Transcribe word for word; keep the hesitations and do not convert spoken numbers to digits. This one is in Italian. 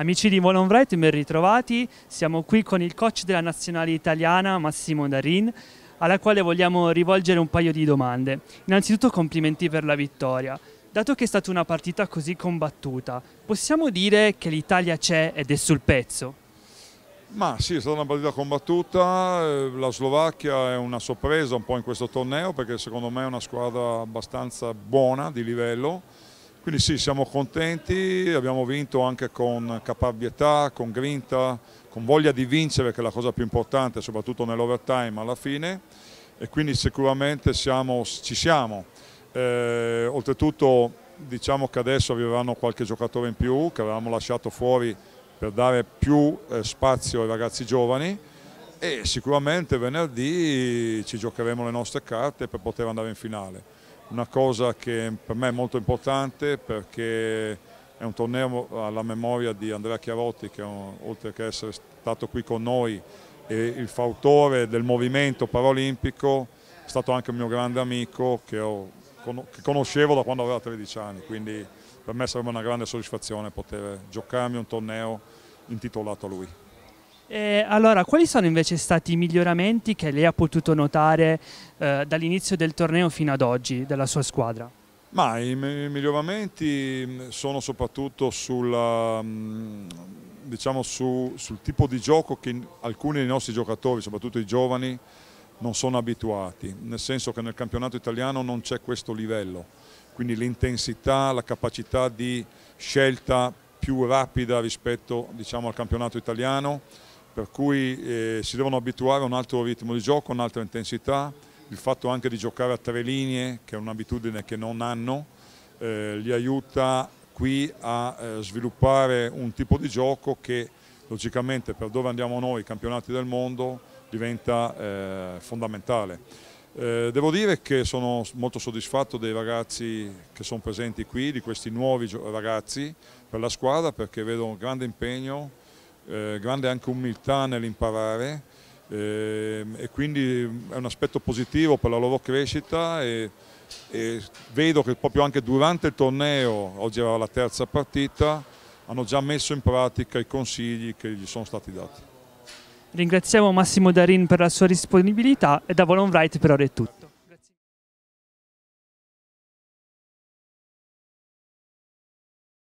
Amici di Molenvret, ben ritrovati. Siamo qui con il coach della nazionale italiana, Massimo Da Rin, alla quale vogliamo rivolgere un paio di domande. Innanzitutto complimenti per la vittoria. Dato che è stata una partita così combattuta, possiamo dire che l'Italia c'è ed è sul pezzo? Ma sì, è stata una partita combattuta. La Slovacchia è una sorpresa un po' in questo torneo, perché secondo me è una squadra abbastanza buona di livello. Quindi sì, siamo contenti, abbiamo vinto anche con caparbietà, con grinta, con voglia di vincere, che è la cosa più importante, soprattutto nell'overtime alla fine, e quindi sicuramente siamo, ci siamo. Eh, oltretutto diciamo che adesso arriveranno qualche giocatore in più che avevamo lasciato fuori per dare più eh, spazio ai ragazzi giovani, e sicuramente venerdì ci giocheremo le nostre carte per poter andare in finale. Una cosa che per me è molto importante, perché è un torneo alla memoria di Andrea Chiarotti, che oltre che essere stato qui con noi e il fautore del movimento paralimpico, è stato anche un mio grande amico che, ho, che conoscevo da quando aveva tredici anni, quindi per me sarebbe una grande soddisfazione poter giocarmi un torneo intitolato a lui. E allora, quali sono invece stati i miglioramenti che lei ha potuto notare eh, dall'inizio del torneo fino ad oggi della sua squadra? Ma i miglioramenti sono soprattutto sulla, diciamo, su, sul tipo di gioco che alcuni dei nostri giocatori, soprattutto i giovani, non sono abituati, nel senso che nel campionato italiano non c'è questo livello, quindi l'intensità, la capacità di scelta più rapida rispetto, diciamo, al campionato italiano, per cui eh, si devono abituare a un altro ritmo di gioco, un'altra intensità, il fatto anche di giocare a tre linee, che è un'abitudine che non hanno, eh, li aiuta qui a eh, sviluppare un tipo di gioco che logicamente, per dove andiamo noi, i campionati del mondo, diventa eh, fondamentale. Eh, devo dire che sono molto soddisfatto dei ragazzi che sono presenti qui, di questi nuovi ragazzi per la squadra, perché vedo un grande impegno, Eh, grande anche umiltà nell'imparare, eh, e quindi è un aspetto positivo per la loro crescita, e, e vedo che proprio anche durante il torneo, oggi era la terza partita, hanno già messo in pratica i consigli che gli sono stati dati. Ringraziamo Massimo Da Rin per la sua disponibilità, e da Molenvret per ora è tutto.